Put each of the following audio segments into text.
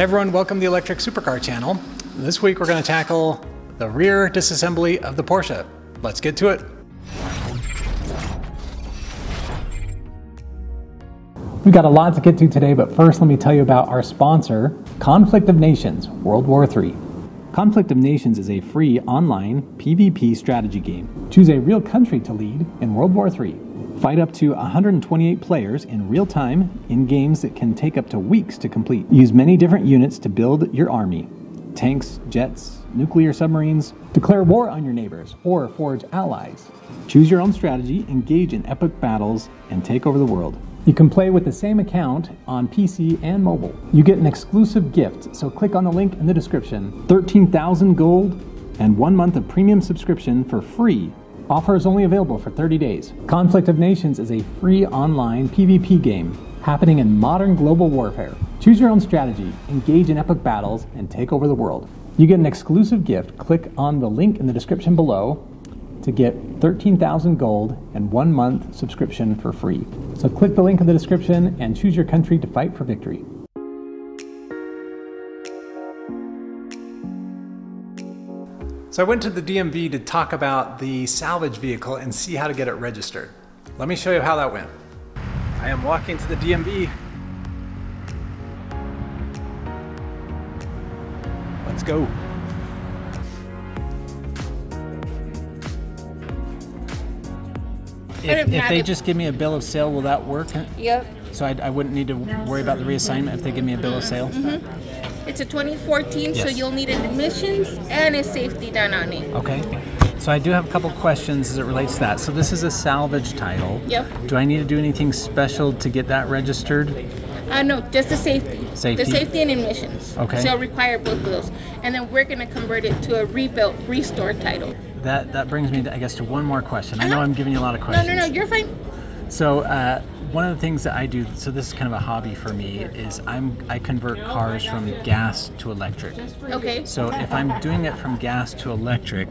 Hey everyone, welcome to the Electric Supercar channel. This week we're going to tackle the rear disassembly of the Porsche. Let's get to it. We've got a lot to get to today, but first let me tell you about our sponsor, Conflict of Nations, World War III. Conflict of Nations is a free online PvP strategy game. Choose a real country to lead in World War III. Fight up to 128 players in real time in games that can take up to weeks to complete. Use many different units to build your army. Tanks, jets, nuclear submarines. Declare war on your neighbors or forge allies. Choose your own strategy, engage in epic battles, and take over the world. You can play with the same account on PC and mobile. You get an exclusive gift, so click on the link in the description. 13,000 gold and 1 month of premium subscription for free. Offer is only available for 30 days. Conflict of Nations is a free online PvP game happening in modern global warfare. Choose your own strategy, engage in epic battles, and take over the world. You get an exclusive gift. Click on the link in the description below to get 13,000 gold and 1 month subscription for free. So click the link in the description and choose your country to fight for victory. So I went to the DMV to talk about the salvage vehicle and see how to get it registered. Let me show you how that went. I am walking to the DMV. Let's go. If they just give me a bill of sale, will that work? Yep. So I wouldn't need to worry about the reassignment if they give me a bill of sale? Mm-hmm. It's a 2014, yes. So you'll need an admissions and a safety done on it. Okay. So I do have a couple questions as it relates to that. So this is a salvage title. Yep. Do I need to do anything special to get that registered? No, just the safety. Safety. The safety and admissions. Okay. So it'll require both of those. And then we're going to convert it to a rebuilt, restored title. That brings me, I guess, to one more question. I know I'm giving you a lot of questions. No, you're fine. So one of the things that I do, so this is kind of a hobby for me, is I convert cars from gas to electric. Okay. So if I'm doing it from gas to electric,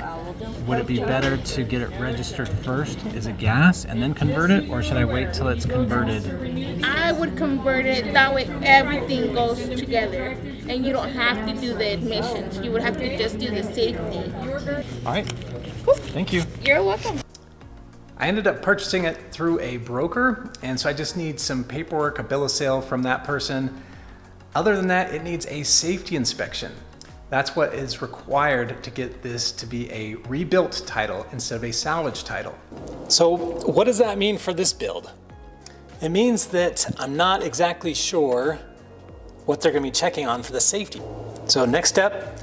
would it be better to get it registered first as a gas and then convert it, or should I wait till it's converted? I would convert it. That way everything goes together. And you don't have to do the admissions. You would have to just do the safety. All right. Thank you. You're welcome. I ended up purchasing it through a broker, and so I just need some paperwork, a bill of sale from that person. Other than that, it needs a safety inspection. That's what is required to get this to be a rebuilt title instead of a salvage title. So what does that mean for this build? It means that I'm not exactly sure what they're gonna be checking on for the safety. So next step,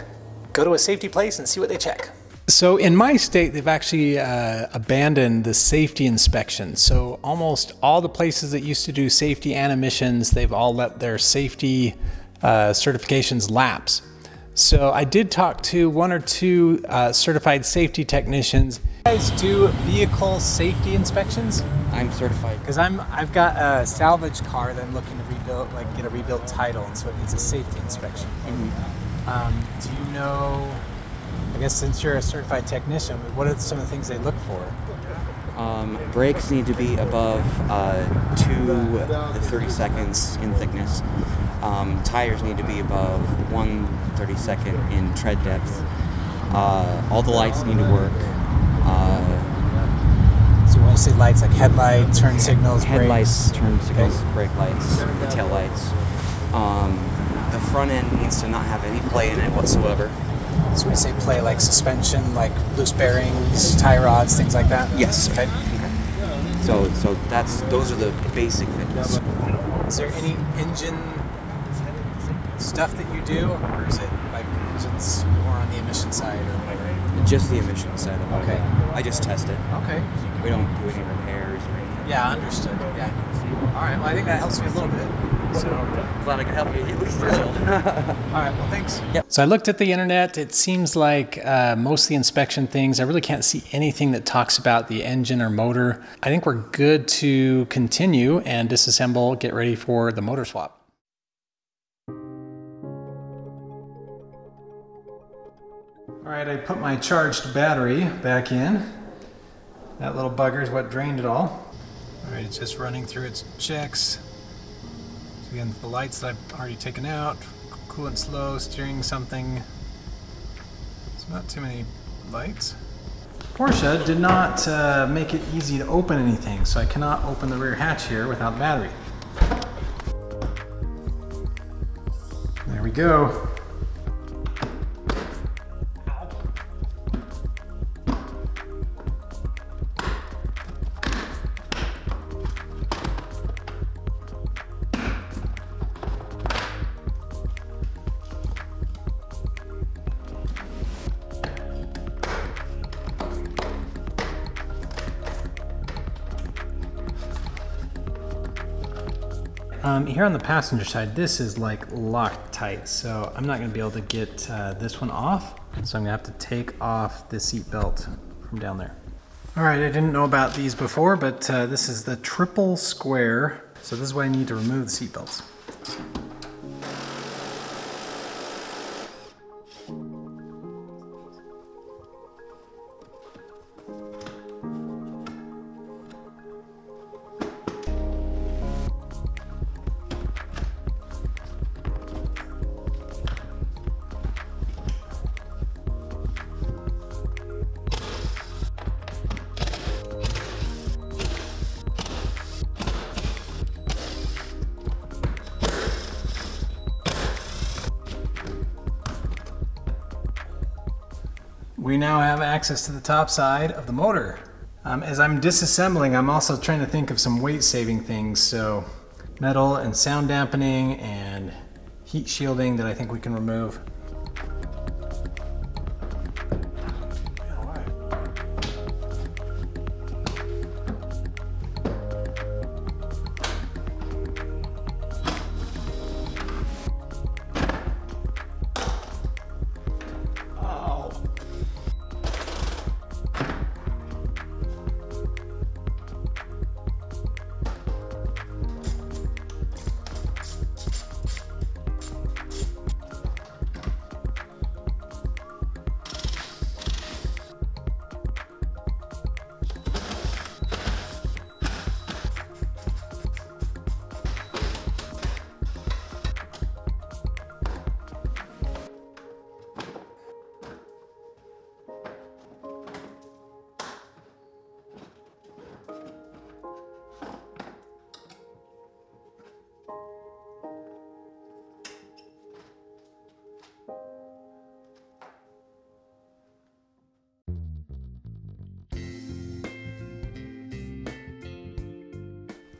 go to a safety place and see what they check. So in my state, they've actually abandoned the safety inspection. So almost all the places that used to do safety and emissions, they've all let their safety certifications lapse. So I did talk to one or two certified safety technicians. You guys do vehicle safety inspections? I'm certified. Because I've got a salvage car that I'm looking to rebuild, like get a rebuilt title, and so it needs a safety inspection. Mm-hmm. Do you know, I guess since you're a certified technician, what are some of the things they look for? Brakes need to be above 2 to 30 seconds in thickness. Tires need to be ababve 1/32 in tread depth. All the lights need to work. So when I say lights, like headlight, turn signals, headlights, brakes? Headlights, turn signals, okay. Brake lights, the tail lights. The front end needs to not have any play in it whatsoever. So when you say play, like suspension, like loose bearings, tie rods, things like that? Yes. Okay. Okay. So those are the basic things. Is there any engine stuff that you do, or is it like engines more on the emission side or whatever? Just the emission side of it. Okay. I just test it. Okay. We don't do any repairs or anything. Yeah, understood. Yeah. All right. Well, I think that helps me a little bit. So glad I could help you at least a little. All right, well, thanks. Yep. So I looked at the internet. It seems like most of the inspection things, I really can't see anything that talks about the engine or motor. I think we're good to continue and disassemble, get ready for the motor swap. All right, I put my charged battery back in. That little bugger is what drained it all. All right, it's just running through its checks. Again, the lights that I've already taken out, coolant's low, steering something. There's not too many lights. Porsche did not make it easy to open anything, so I cannot open the rear hatch here without the battery. There we go. Here on the passenger side, this is like locked tight, so I'm not going to be able to get this one off. So I'm going to have to take off the seat belt from down there. All right, I didn't know about these before, but this is the triple square. So this is why I need to remove the seat belts. We now have access to the top side of the motor. As I'm disassembling, I'm also trying to think of some weight-saving things, so metal and sound dampening and heat shielding that I think we can remove.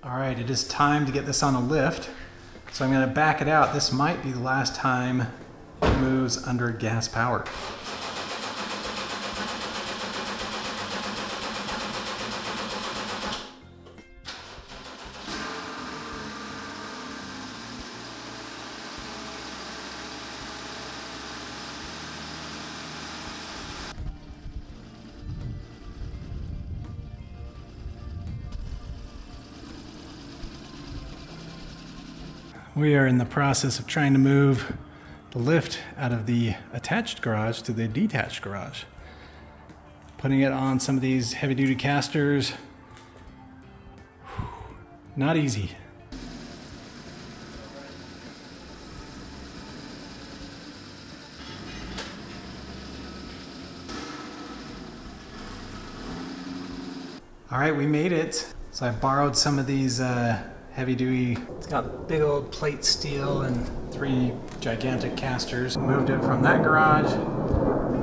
All right, it is time to get this on a lift. So I'm gonna back it out. This might be the last time it moves under gas power. We are in the process of trying to move the lift out of the attached garage to the detached garage. Putting it on some of these heavy-duty casters, not easy. All right, we made it. So I borrowed some of these heavy duty. It's got big old plate steel and three gigantic casters. Moved it from that garage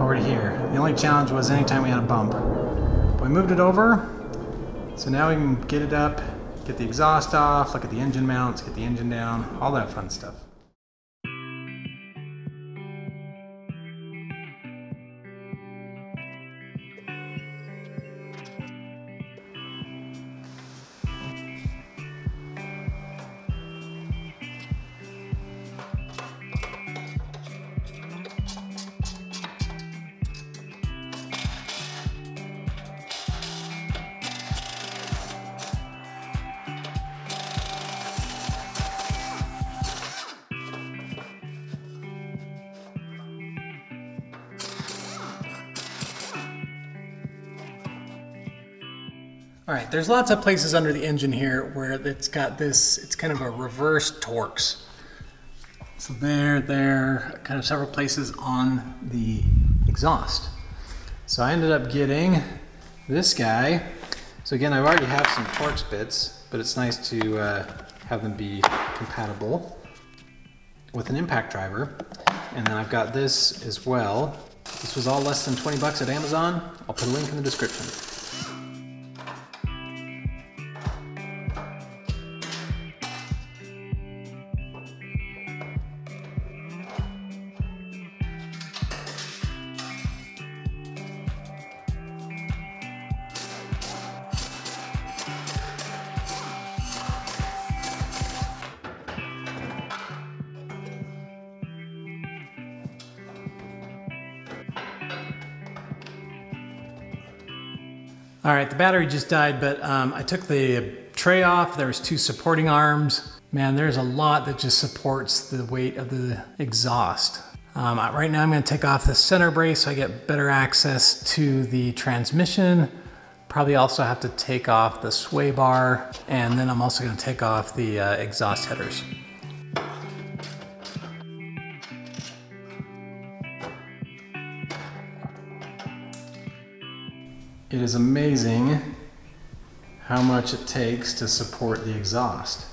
over to here. The only challenge was anytime we had a bump. But we moved it over, so now we can get it up, get the exhaust off, look at the engine mounts, get the engine down, all that fun stuff. All right, there's lots of places under the engine here where it's got this, it's kind of a reverse Torx. So there, kind of several places on the exhaust. So I ended up getting this guy. So again, I already have some Torx bits, but it's nice to have them be compatible with an impact driver. And then I've got this as well. This was all less than 20 bucks at Amazon. I'll put a link in the description. All right, the battery just died, but I took the tray off. There was two supporting arms. Man, there's a lot that just supports the weight of the exhaust. Right now I'm gonna take off the center brace so I get better access to the transmission. Probably also have to take off the sway bar, and then I'm also gonna take off the exhaust headers. It is amazing how much it takes to support the exhaust.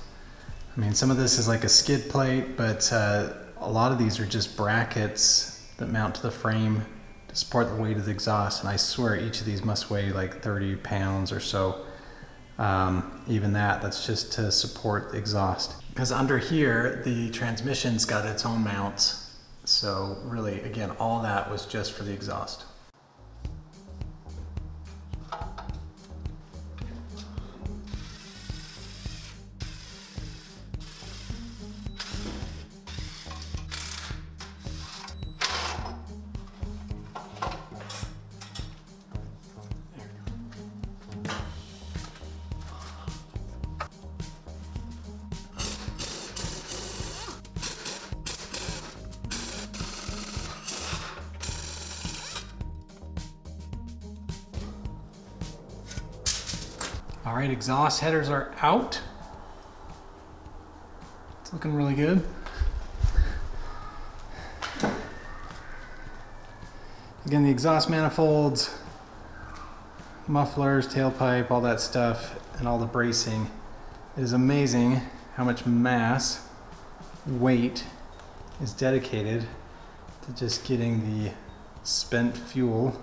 I mean, some of this is like a skid plate, but a lot of these are just brackets that mount to the frame to support the weight of the exhaust. And I swear each of these must weigh like 30 pounds or so. Even that's just to support the exhaust. Because under here, the transmission's got its own mounts. So really, again, all that was just for the exhaust. All right, exhaust headers are out. It's looking really good. Again, the exhaust manifolds, mufflers, tailpipe, all that stuff, and all the bracing. It is amazing how much mass, weight is dedicated to just getting the spent fuel,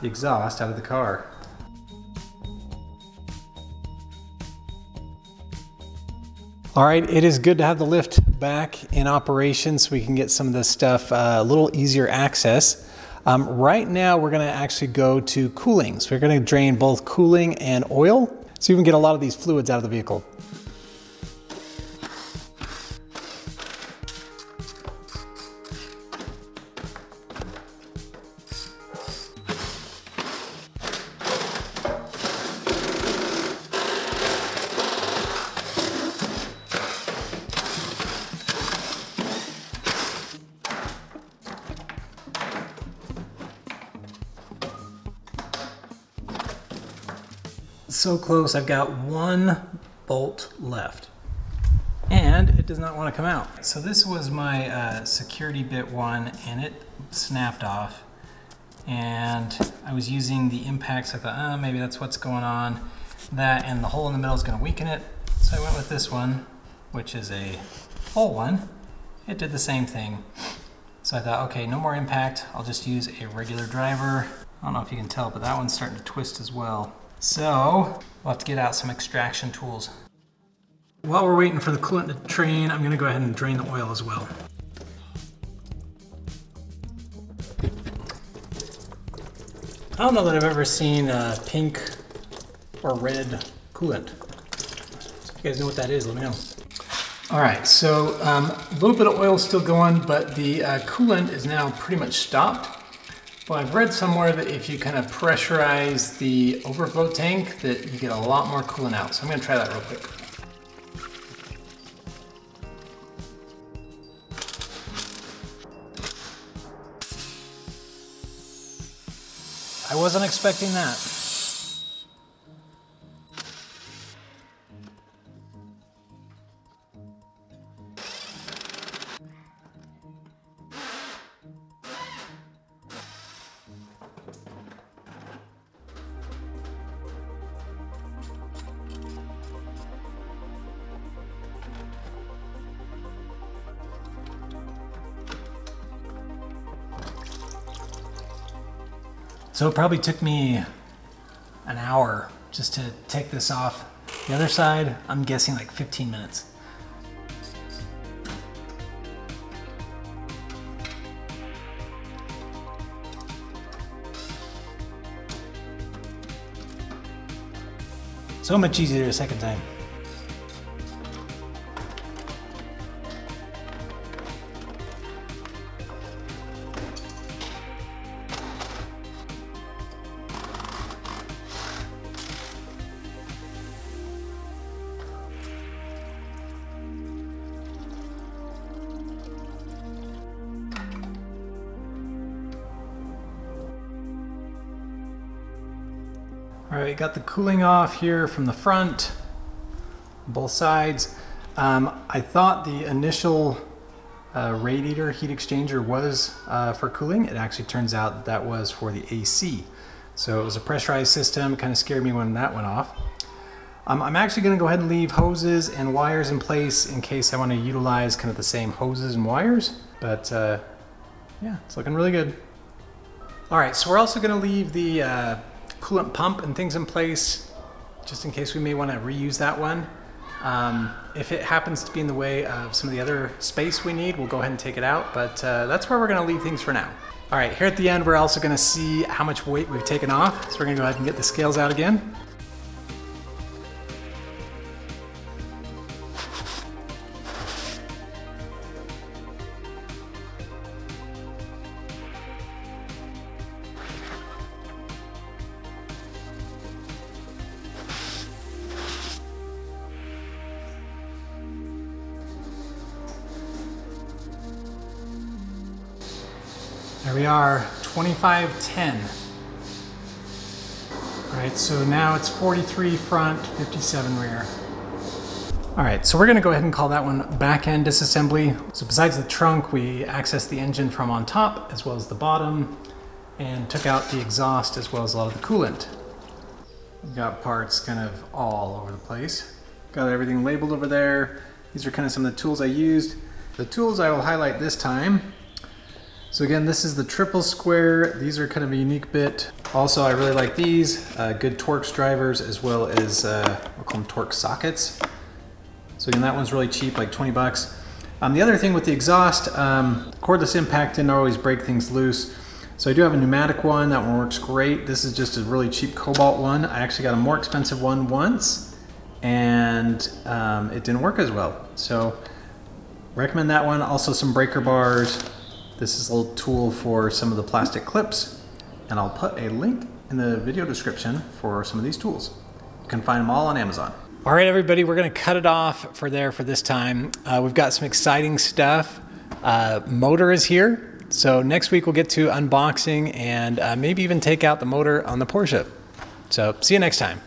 the exhaust, out of the car. All right, it is good to have the lift back in operation so we can get some of this stuff a little easier access. Right now, we're gonna actually go to cooling. So we're gonna drain both cooling and oil so you can get a lot of these fluids out of the vehicle. So close, I've got one bolt left and it does not want to come out. So this was my security bit one and it snapped off, and I was using the impacts. I thought, oh, maybe that's what's going on. That and the hole in the middle is going to weaken it. So I went with this one, which is a hole one. It did the same thing. So I thought, okay, no more impact. I'll just use a regular driver. I don't know if you can tell, but that one's starting to twist as well. So we'll have to get out some extraction tools. While we're waiting for the coolant to drain, I'm gonna go ahead and drain the oil as well. I don't know that I've ever seen pink or red coolant. If you guys know what that is, let me know. All right, so a little bit of oil still going, but the coolant is now pretty much stopped. Well, I've read somewhere that if you kind of pressurize the overflow tank that you get a lot more coolant out. So I'm gonna try that real quick. I wasn't expecting that. So it probably took me an hour just to take this off. The other side, I'm guessing like 15 minutes. So much easier a second time. All right, got the cooling off here from the front, both sides. I thought the initial radiator heat exchanger was for cooling. It actually turns out that, was for the AC. So it was a pressurized system. Kind of scared me when that went off. I'm actually gonna go ahead and leave hoses and wires in place in case I wanna utilize kind of the same hoses and wires. But yeah, it's looking really good. All right, so we're also gonna leave the coolant pump and things in place just in case we may want to reuse that one. If it happens to be in the way of some of the other space we need, we'll go ahead and take it out, but that's where we're going to leave things for now. All right, here at the end, we're also going to see how much weight we've taken off. So we're going to go ahead and get the scales out again. There we are, 2510. All right, so now it's 43 front, 57 rear. All right, so we're gonna go ahead and call that one back end disassembly. So besides the trunk, we accessed the engine from on top as well as the bottom and took out the exhaust as well as a lot of the coolant. We've got parts kind of all over the place. Got everything labeled over there. These are kind of some of the tools I used. The tools I will highlight this time. So again, this is the triple square. These are kind of a unique bit. Also, I really like these, good Torx drivers as well as, we'll call them Torx sockets. So again, that one's really cheap, like 20 bucks. The other thing with the exhaust, cordless impact didn't always break things loose. So I do have a pneumatic one, that one works great. This is just a really cheap cobalt one. I actually got a more expensive one once and it didn't work as well. So recommend that one. Also some breaker bars. This is a little tool for some of the plastic clips, and I'll put a link in the video description for some of these tools. You can find them all on Amazon. All right, everybody, we're gonna cut it off for there for this time. We've got some exciting stuff. Motor is here. So next week we'll get to unboxing and maybe even take out the motor on the Porsche. So see you next time.